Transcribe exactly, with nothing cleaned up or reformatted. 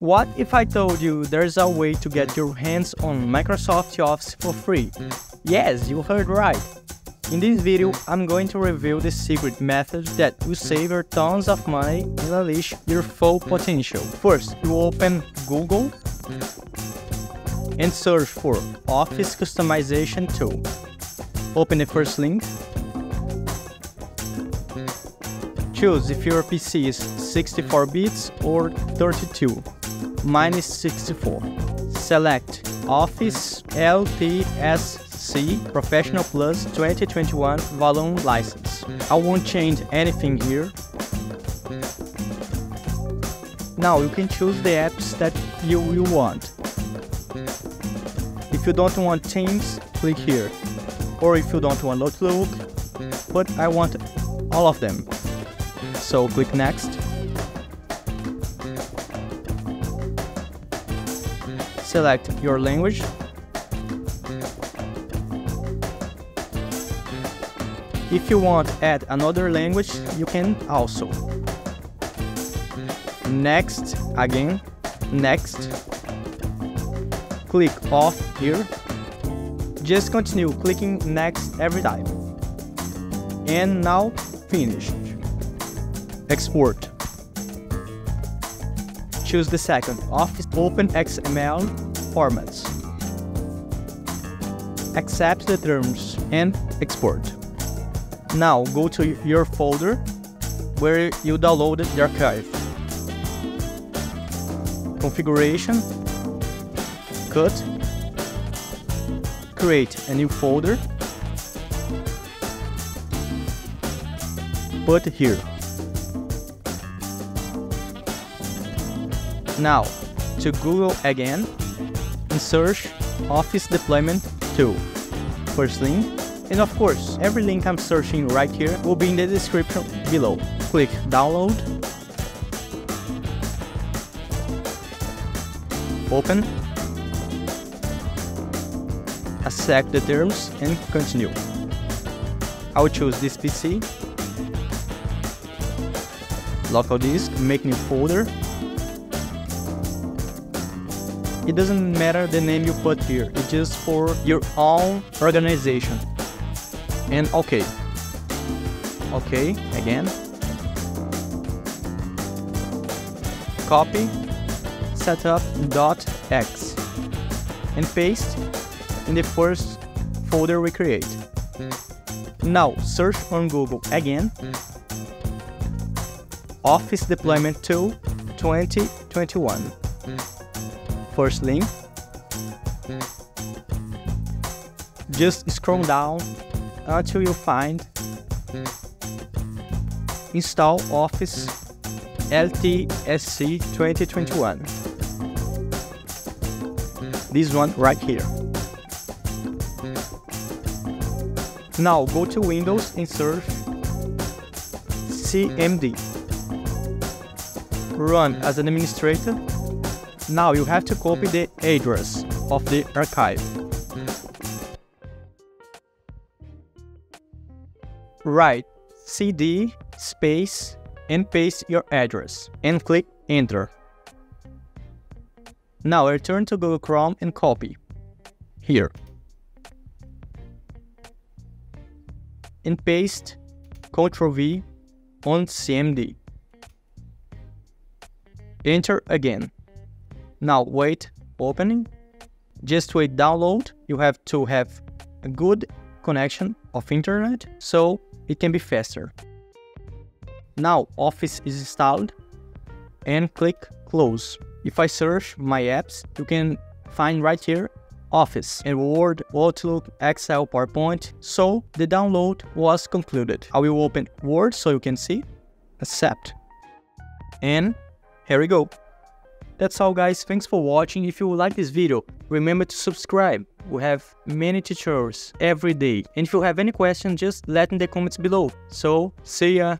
What if I told you there's a way to get your hands on Microsoft Office for free? Yes, you heard right! In this video, I'm going to reveal the secret method that will save you tons of money and unleash your full potential. First, you open Google and search for Office Customization Tool. Open the first link. Choose if your P C is sixty-four bits or thirty-two. Mine is sixty-four. Select Office L T S C Professional Plus twenty twenty-one Volume License. I won't change anything here. Now you can choose the apps that you will want. If you don't want Teams, click here. Or if you don't want Outlook, but I want all of them. So click Next. Select your language. If you want to add another language, you can also. Next again, next. Click Off here. Just continue clicking Next every time. And now finish. Export. Choose the second, Office Open X M L Formats. Accept the terms and export. Now go to your folder where you downloaded the archive. Configuration. Cut. Create a new folder. Put here. Now, to Google again and search Office Deployment Tool. First link, and of course, every link I'm searching right here will be in the description below. Click Download, Open, accept the terms and continue. I will choose this P C, local disk, make new folder. It doesn't matter the name you put here, it's just for your own organization. And OK. OK, again. Copy, setup.exe, and paste in the first folder we create. Now search on Google again. Office Deployment Tool twenty twenty-one. First link. Just scroll down until you find Install Office L T S C twenty twenty-one. This one right here. Now go to Windows and search C M D. Run as an administrator. Now you have to copy the address of the archive. Write cd space and paste your address and click Enter. Now return to Google Chrome and copy here. And paste control V on C M D. Enter again. Now wait opening, just wait download, you have to have a good connection of internet so it can be faster. Now Office is installed and click Close. If I search my apps, you can find right here Office and Word, Outlook, Excel, PowerPoint, so the download was concluded. I will open Word so you can see, accept, and here we go. That's all guys, thanks for watching. If you like this video, remember to subscribe. We have many tutorials every day. And if you have any questions, just let in the comments below. So, see ya!